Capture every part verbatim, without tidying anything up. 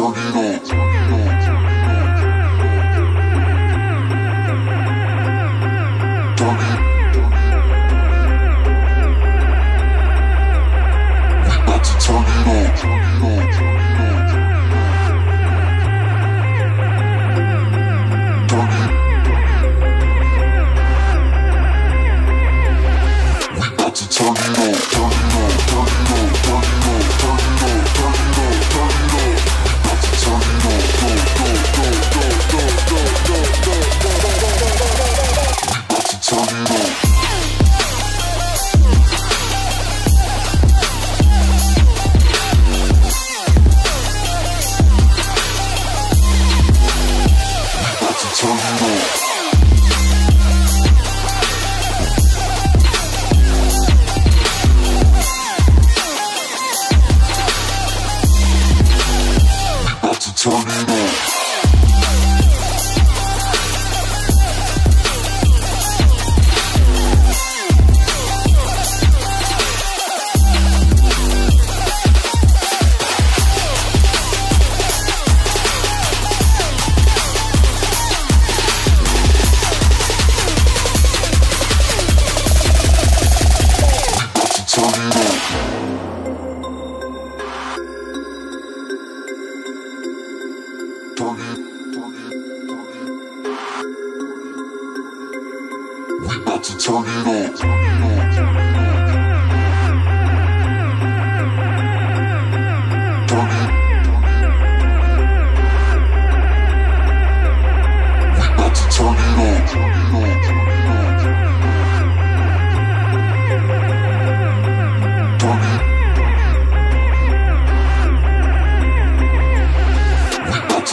turn it on.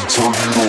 Turn it on.